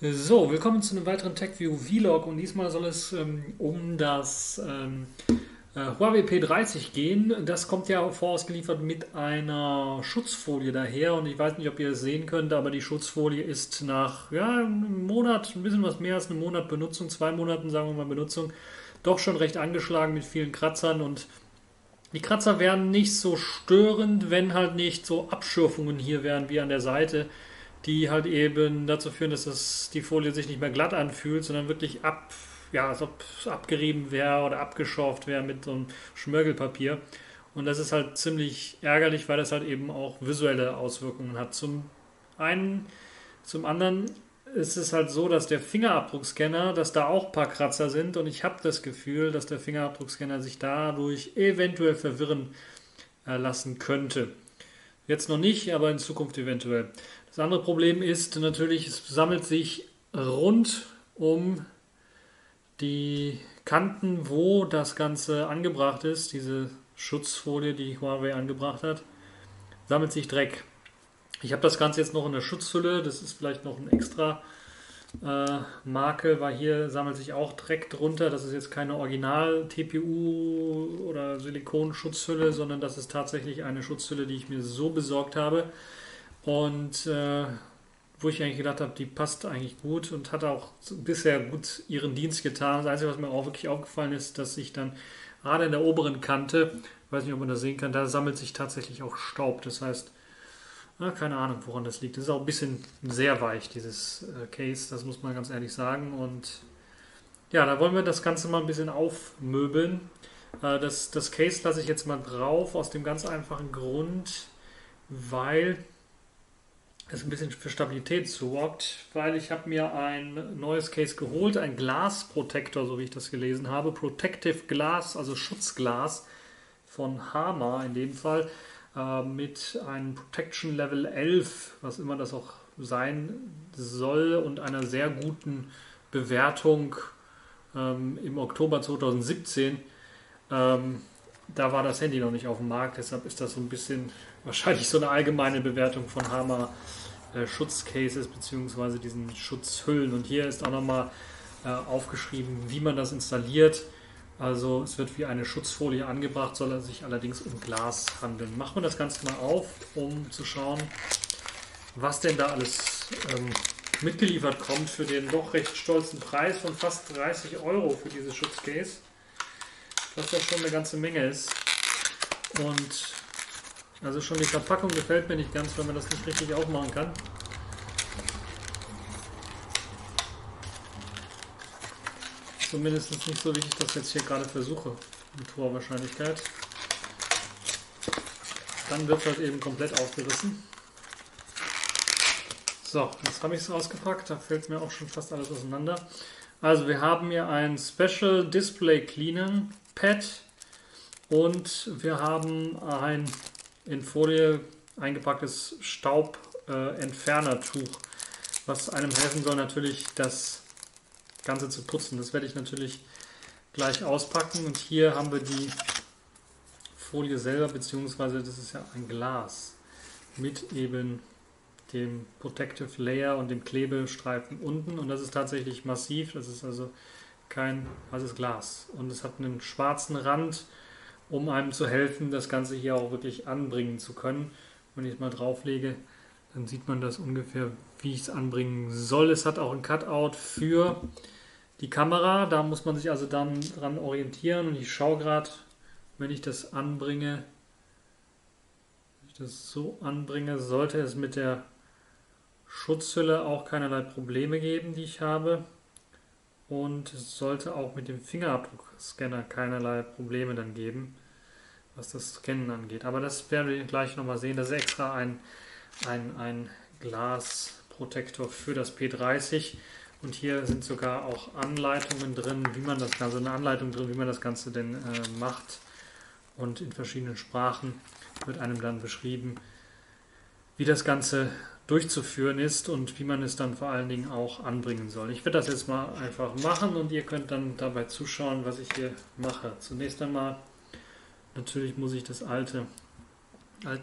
So, willkommen zu einem weiteren TechView Vlog, und diesmal soll es um das Huawei P30 gehen. Das kommt ja vorausgeliefert mit einer Schutzfolie daher, und ich weiß nicht, ob ihr es sehen könnt, aber die Schutzfolie ist nach einem Monat, ein bisschen was mehr als einem Monat Benutzung, 2 Monaten sagen wir mal Benutzung, doch schon recht angeschlagen mit vielen Kratzern, und die Kratzer wären nicht so störend, wenn halt nicht so Abschürfungen hier wären wie an der Seite, die halt eben dazu führen, dass die Folie sich nicht mehr glatt anfühlt, sondern wirklich als ob es abgerieben wäre oder abgeschorft wäre mit so einem Schmirgelpapier. Und das ist halt ziemlich ärgerlich, weil das halt eben auch visuelle Auswirkungen hat. Zum anderen ist es halt so, dass der Fingerabdruckscanner, dass da auch ein paar Kratzer sind, und ich habe das Gefühl, dass der Fingerabdruckscanner sich dadurch eventuell verwirren lassen könnte. Jetzt noch nicht, aber in Zukunft eventuell. Das andere Problem ist natürlich, es sammelt sich rund um die Kanten, wo das Ganze angebracht ist, diese Schutzfolie, die Huawei angebracht hat, sammelt sich Dreck. Ich habe das Ganze jetzt noch in der Schutzhülle, das ist vielleicht noch eine extra Marke, weil hier sammelt sich auch Dreck drunter. Das ist jetzt keine Original-TPU oder Silikon-Schutzhülle, sondern das ist tatsächlich eine Schutzhülle, die ich mir so besorgt habe. Und wo ich eigentlich gedacht habe, die passt eigentlich gut und hat auch bisher gut ihren Dienst getan. Das Einzige, was mir auch wirklich aufgefallen ist, dass ich dann gerade in der oberen Kante, ich weiß nicht, ob man das sehen kann, da sammelt sich tatsächlich auch Staub. Das heißt, keine Ahnung, woran das liegt. Das ist auch ein bisschen sehr weich, dieses Case, das muss man ganz ehrlich sagen. Und ja, da wollen wir das Ganze mal ein bisschen aufmöbeln. Das Case lasse ich jetzt mal drauf, aus dem ganz einfachen Grund, weil das ein bisschen für Stabilität sorgt, weil ich habe mir ein neues Case geholt, ein Glasprotektor, so wie ich das gelesen habe, Protective Glass, also Schutzglas von Hama in dem Fall, mit einem Protection Level 11, was immer das auch sein soll, und einer sehr guten Bewertung im Oktober 2017. Da war das Handy noch nicht auf dem Markt, deshalb ist das so ein bisschen wahrscheinlich so eine allgemeine Bewertung von Hama Schutzcases bzw. diesen Schutzhüllen. Und hier ist auch nochmal aufgeschrieben, wie man das installiert. Also es wird wie eine Schutzfolie angebracht, soll es sich allerdings um Glas handeln. Machen wir das Ganze mal auf, um zu schauen, was denn da alles mitgeliefert kommt für den doch recht stolzen Preis von fast 30 € für dieses Schutzcase. Was ja schon eine ganze Menge ist. Und also schon die Verpackung gefällt mir nicht ganz, wenn man das nicht richtig aufmachen kann. Zumindest nicht so, wie ich das jetzt hier gerade versuche, mit hoher Wahrscheinlichkeit. Dann wird halt eben komplett aufgerissen. So, jetzt habe ich es ausgepackt, da fällt mir auch schon fast alles auseinander. Also wir haben hier ein Special Display Cleaner Pad, und wir haben ein in Folie eingepacktes Staubentfernertuch, was einem helfen soll, natürlich das Ganze zu putzen. Das werde ich natürlich gleich auspacken, und hier haben wir die Folie selber, beziehungsweise das ist ja ein Glas mit eben dem Protective Layer und dem Klebestreifen unten, und das ist tatsächlich massiv, das ist also kein weißes Glas, und es hat einen schwarzen Rand, um einem zu helfen, das Ganze hier auch wirklich anbringen zu können. Wenn ich es mal drauflege, dann sieht man das ungefähr, wie ich es anbringen soll. Es hat auch ein Cutout für die Kamera, da muss man sich also dann dran orientieren, und ich schaue gerade, wenn ich das anbringe, sollte es mit der Schutzhülle auch keinerlei Probleme geben, die ich habe, und es sollte auch mit dem Fingerabdruckscanner keinerlei Probleme dann geben, was das Scannen angeht. Aber das werden wir gleich nochmal sehen. Das ist extra ein Glasprotektor für das P30, und hier sind sogar auch Anleitungen drin, wie man das Ganze, denn macht, und in verschiedenen Sprachen wird einem dann beschrieben, wie das Ganze durchzuführen ist und wie man es dann vor allen Dingen auch anbringen soll. Ich werde das jetzt mal einfach machen, und ihr könnt dann dabei zuschauen, was ich hier mache. Zunächst einmal, natürlich muss ich das alten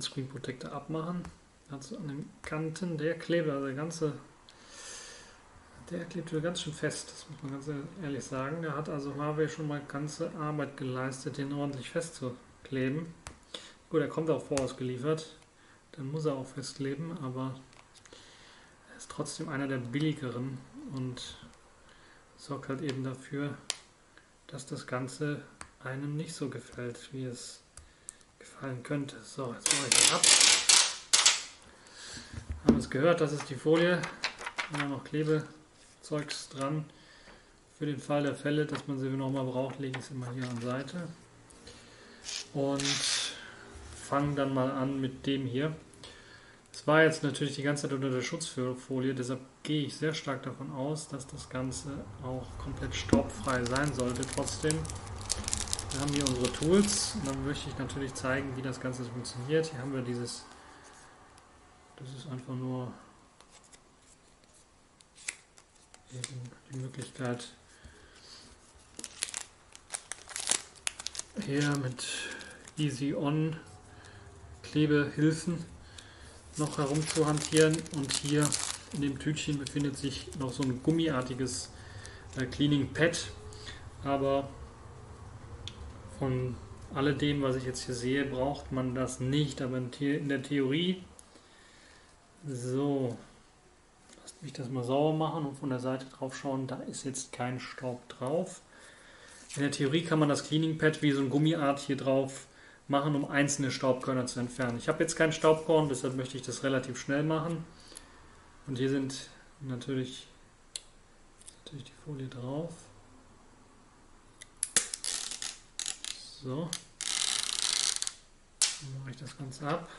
Screen Protector abmachen. Also an den Kanten der Kleber, also der ganze Der klebt ja ganz schön fest, das muss man ganz ehrlich sagen. Da hat also Huawei schon mal ganze Arbeit geleistet, den ordentlich festzukleben. Gut, er kommt auch vorausgeliefert, dann muss er auch festkleben, aber er ist trotzdem einer der billigeren und sorgt halt eben dafür, dass das Ganze einem nicht so gefällt, wie es gefallen könnte. So, jetzt mache ich ihn ab. Haben wir es gehört, das ist die Folie. Immer noch Klebezeugs dran. Für den Fall der Fälle, dass man sie nochmal braucht, lege ich es immer hier an die Seite. Und fange dann mal an mit dem hier. Es war jetzt natürlich die ganze Zeit unter der Schutzfolie, deshalb gehe ich sehr stark davon aus, dass das Ganze auch komplett staubfrei sein sollte. Trotzdem, wir haben hier unsere Tools und dann möchte ich natürlich zeigen, wie das Ganze funktioniert. Hier haben wir dieses, das ist einfach nur die Möglichkeit, hier mit Easy On Klebehilfen noch herumzuhantieren, und hier in dem Tütchen befindet sich noch so ein gummiartiges Cleaning Pad, aber von alledem, was ich jetzt hier sehe, braucht man das nicht, aber in der Theorie. So, lasst mich das mal sauber machen und von der Seite drauf schauen, da ist jetzt kein Staub drauf. In der Theorie kann man das Cleaning Pad wie so ein Gummiart hier drauf machen, um einzelne Staubkörner zu entfernen. Ich habe jetzt kein Staubkorn, deshalb möchte ich das relativ schnell machen. Und hier sind natürlich die Folie drauf. So, dann mache ich das Ganze ab,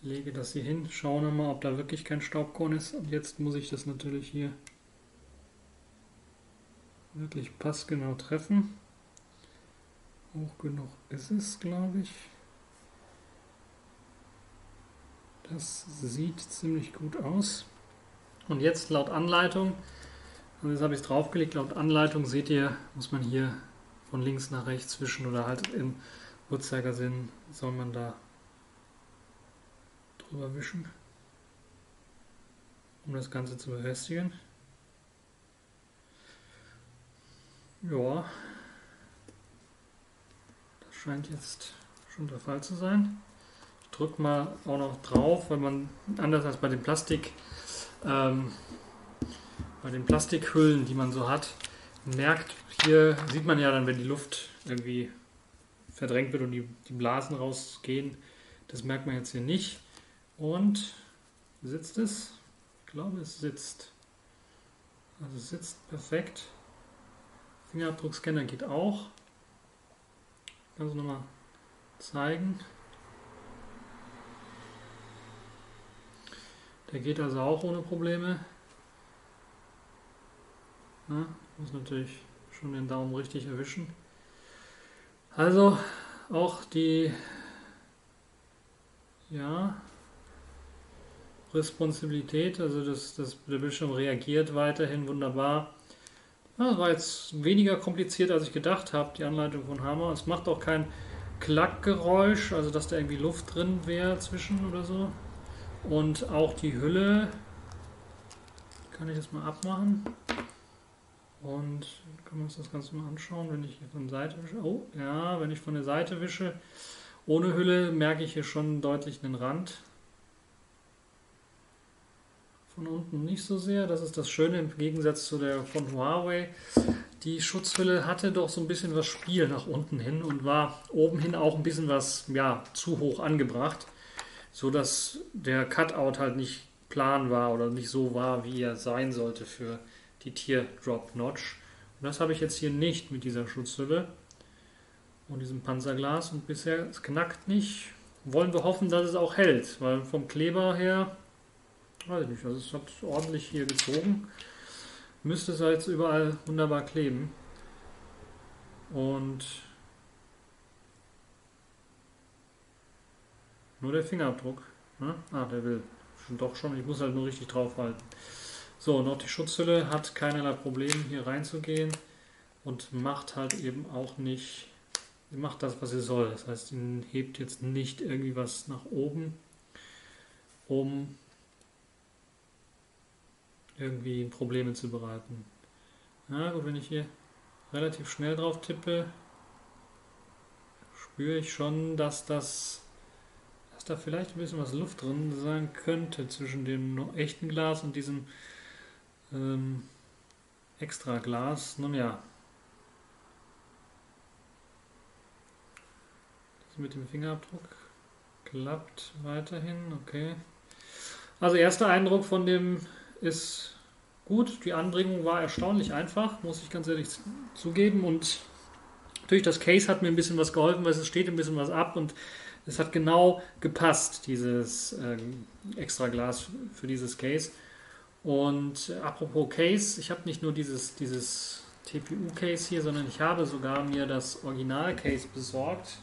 lege das hier hin, schaue nochmal, ob da wirklich kein Staubkorn ist. Und jetzt muss ich das natürlich hier wirklich passgenau treffen. Hoch genug ist es, glaube ich. Das sieht ziemlich gut aus. Und jetzt laut Anleitung, also jetzt habe ich es draufgelegt, laut Anleitung seht ihr, muss man hier von links nach rechts zwischen oder halt im Uhrzeigersinn soll man da drüber wischen, um das Ganze zu befestigen. Ja, das scheint jetzt schon der Fall zu sein. Ich drücke mal auch noch drauf, weil man anders als bei den Plastikhüllen, die man so hat, merkt, hier sieht man ja dann, wenn die Luft irgendwie verdrängt wird und die Blasen rausgehen, das merkt man jetzt hier nicht. Und sitzt es? Ich glaube, es sitzt. Also es sitzt perfekt. Fingerabdruckscanner geht auch. Ich kann es nochmal zeigen. Der geht also auch ohne Probleme. Na, muss natürlich schon den Daumen richtig erwischen. Also auch die Responsibilität, also der Bildschirm reagiert weiterhin wunderbar. Ja, das war jetzt weniger kompliziert, als ich gedacht habe, die Anleitung von Hama. Es macht auch kein Klackgeräusch, also dass da irgendwie Luft drin wäre zwischen oder so. Und auch die Hülle kann ich jetzt mal abmachen. Und können wir uns das Ganze mal anschauen, wenn ich hier von der Seite wische. Oh, ja, wenn ich von der Seite wische, ohne Hülle, merke ich hier schon deutlich einen Rand. Von unten nicht so sehr, das ist das Schöne im Gegensatz zu der von Huawei. Die Schutzhülle hatte doch so ein bisschen was Spiel nach unten hin und war oben hin auch ein bisschen was, ja, zu hoch angebracht, sodass der Cutout halt nicht plan war oder nicht so war, wie er sein sollte für die Teardrop Notch. Und das habe ich jetzt hier nicht mit dieser Schutzhülle und diesem Panzerglas, und bisher, es knackt nicht. Wollen wir hoffen, dass es auch hält, weil vom Kleber her, weiß ich nicht, also ich habe es ordentlich hier gezogen. Müsste es jetzt überall wunderbar kleben. Und nur der Fingerabdruck. Ne? Ah, der will. Doch schon, ich muss halt nur richtig draufhalten. So, noch die Schutzhülle hat keinerlei Probleme hier reinzugehen und macht halt eben auch nicht, sie macht das, was sie soll. Das heißt, sie hebt jetzt nicht irgendwie was nach oben, um irgendwie Probleme zu bereiten. Na gut, wenn ich hier relativ schnell drauf tippe, spüre ich schon, dass da vielleicht ein bisschen was Luft drin sein könnte zwischen dem noch echten Glas und diesem extra Glas. Nun ja. Das mit dem Fingerabdruck klappt weiterhin. Okay. Also erster Eindruck von dem ist gut. Die Anbringung war erstaunlich einfach, muss ich ganz ehrlich zugeben. Und natürlich das Case hat mir ein bisschen was geholfen, weil es steht ein bisschen was ab und es hat genau gepasst, dieses extra Glas für dieses Case. Und apropos Case, ich habe nicht nur dieses TPU-Case hier, sondern ich habe sogar mir das Original-Case besorgt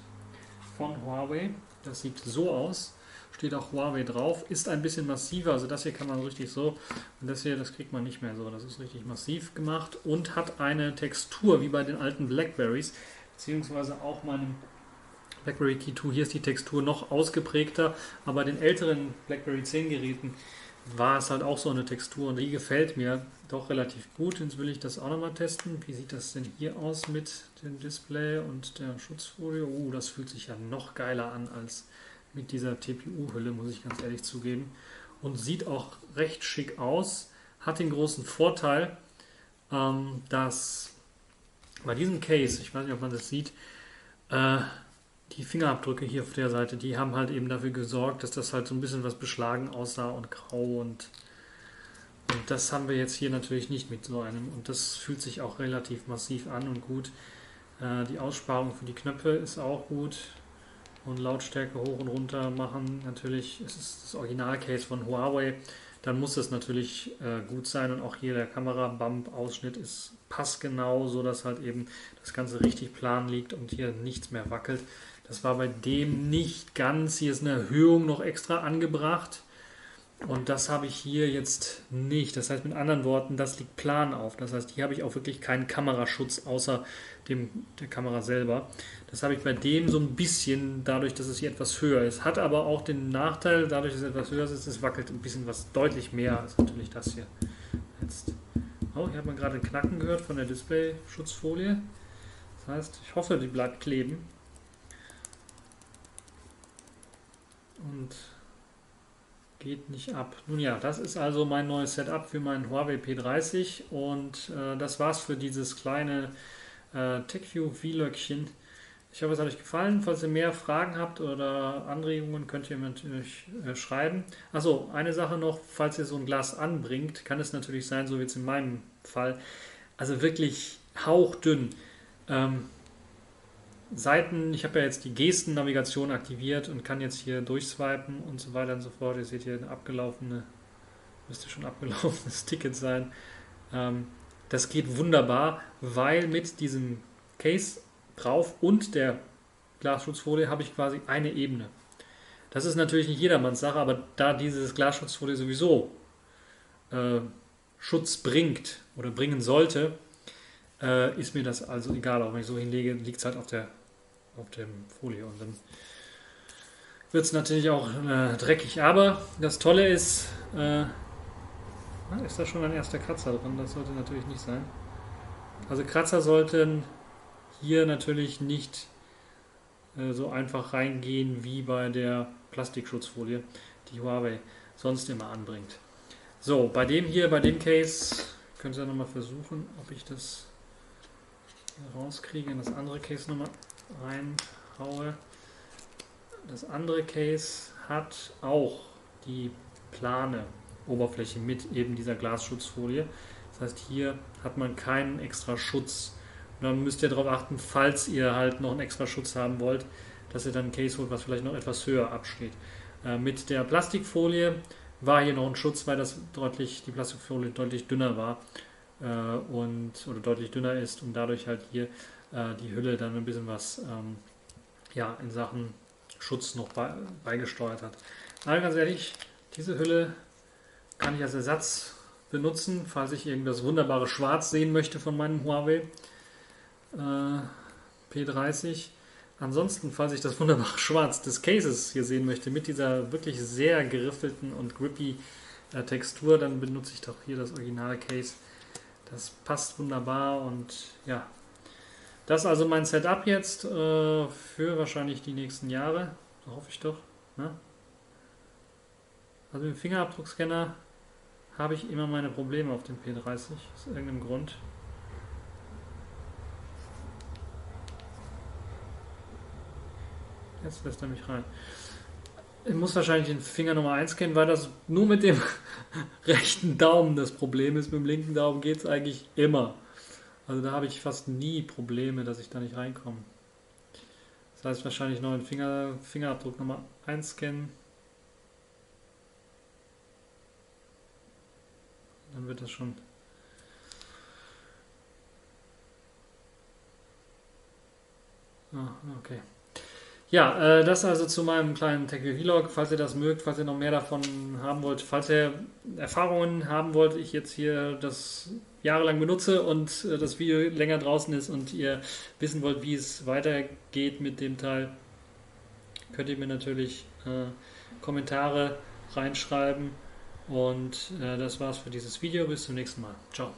von Huawei. Das sieht so aus, steht auch Huawei drauf, ist ein bisschen massiver, also das hier kann man richtig so, und das hier, das kriegt man nicht mehr so, das ist richtig massiv gemacht und hat eine Textur wie bei den alten Blackberries, beziehungsweise auch meinem Blackberry Key2, hier ist die Textur noch ausgeprägter, aber bei den älteren Blackberry 10 Geräten war es halt auch so eine Textur und die gefällt mir doch relativ gut. Jetzt will ich das auch nochmal testen. Wie sieht das denn hier aus mit dem Display und der Schutzfolie? Oh, das fühlt sich ja noch geiler an als mit dieser TPU-Hülle, muss ich ganz ehrlich zugeben. Und sieht auch recht schick aus. Hat den großen Vorteil, dass bei diesem Case, ich weiß nicht, ob man das sieht, die Fingerabdrücke hier auf der Seite, die haben halt eben dafür gesorgt, dass das halt so ein bisschen was beschlagen aussah und grau, und das haben wir jetzt hier natürlich nicht mit so einem, und das fühlt sich auch relativ massiv an und gut. Die Aussparung für die Knöpfe ist auch gut und Lautstärke hoch und runter machen, natürlich ist es das Original-Case von Huawei, dann muss das natürlich gut sein, und auch hier der Kamera-Bump-Ausschnitt ist passgenau, sodass halt eben das Ganze richtig plan liegt und hier nichts mehr wackelt. Das war bei dem nicht ganz, hier ist eine Erhöhung noch extra angebracht und das habe ich hier jetzt nicht. Das heißt mit anderen Worten, das liegt plan auf. Das heißt, hier habe ich auch wirklich keinen Kameraschutz außer der Kamera selber. Das habe ich bei dem so ein bisschen dadurch, dass es hier etwas höher ist. Hat aber auch den Nachteil, dadurch, dass es etwas höher ist, es wackelt ein bisschen was deutlich mehr als natürlich das hier jetzt. Oh, hier hat man gerade ein Knacken gehört von der Display-Schutzfolie. Das heißt, ich hoffe, die bleibt kleben. Und geht nicht ab. Nun ja, das ist also mein neues Setup für meinen Huawei P30. Und das war's für dieses kleine TechView-Vlöckchen. Ich hoffe, es hat euch gefallen. Falls ihr mehr Fragen habt oder Anregungen, könnt ihr mir natürlich schreiben. Achso, eine Sache noch, falls ihr so ein Glas anbringt, kann es natürlich sein, so wie jetzt in meinem Fall, also wirklich hauchdünn. Seiten, ich habe ja jetzt die Gestennavigation aktiviert und kann jetzt hier durchswipen und so weiter und so fort. Ihr seht hier ein müsste schon abgelaufenes Ticket sein. Das geht wunderbar, weil mit diesem Case drauf und der Glasschutzfolie habe ich quasi eine Ebene. Das ist natürlich nicht jedermanns Sache, aber da dieses Glasschutzfolie sowieso Schutz bringt oder bringen sollte, ist mir das also egal. Auch wenn ich so hinlege, liegt es halt auf dem Folie und dann wird es natürlich auch dreckig. Aber das Tolle ist, ist da schon ein erster Kratzer drin? Das sollte natürlich nicht sein. Also Kratzer sollten hier natürlich nicht so einfach reingehen wie bei der Plastikschutzfolie, die Huawei sonst immer anbringt. So, bei dem hier, bei dem Case, könnt ihr nochmal versuchen, ob ich das rauskriege, in das andere Case nochmal reinhaue. Das andere Case hat auch die plane Oberfläche mit eben dieser Glasschutzfolie. Das heißt, hier hat man keinen extra Schutz. Und dann müsst ihr darauf achten, falls ihr halt noch einen extra Schutz haben wollt, dass ihr dann ein Case holt, was vielleicht noch etwas höher absteht. Mit der Plastikfolie war hier noch ein Schutz, weil die Plastikfolie deutlich dünner war oder deutlich dünner ist und dadurch halt hier die Hülle dann ein bisschen was ja, in Sachen Schutz noch beigesteuert hat. Aber ganz ehrlich, diese Hülle kann ich als Ersatz benutzen, falls ich irgendwas wunderbare Schwarz sehen möchte von meinem Huawei P30. Ansonsten, falls ich das wunderbare Schwarz des Cases hier sehen möchte, mit dieser wirklich sehr geriffelten und grippy Textur, dann benutze ich doch hier das originale Case. Das passt wunderbar und ja, das ist also mein Setup jetzt für wahrscheinlich die nächsten Jahre, da hoffe ich doch. Ne? Also mit dem Fingerabdruckscanner habe ich immer meine Probleme auf dem P30, aus irgendeinem Grund. Jetzt lässt er mich rein. Ich muss wahrscheinlich den Finger Nummer 1 kennen, weil das nur mit dem rechten Daumen das Problem ist. Mit dem linken Daumen geht es eigentlich immer. Also da habe ich fast nie Probleme, dass ich da nicht reinkomme. Das heißt wahrscheinlich noch den Fingerabdruck Nummer 1 scannen. Dann wird das schon... Ah, okay. Ja, das also zu meinem kleinen TechView Vlog. Falls ihr das mögt, falls ihr noch mehr davon haben wollt, falls ihr Erfahrungen haben wollt, ich jetzt hier das jahrelang benutze und das Video länger draußen ist und ihr wissen wollt, wie es weitergeht mit dem Teil, könnt ihr mir natürlich Kommentare reinschreiben. Und das war's für dieses Video. Bis zum nächsten Mal. Ciao.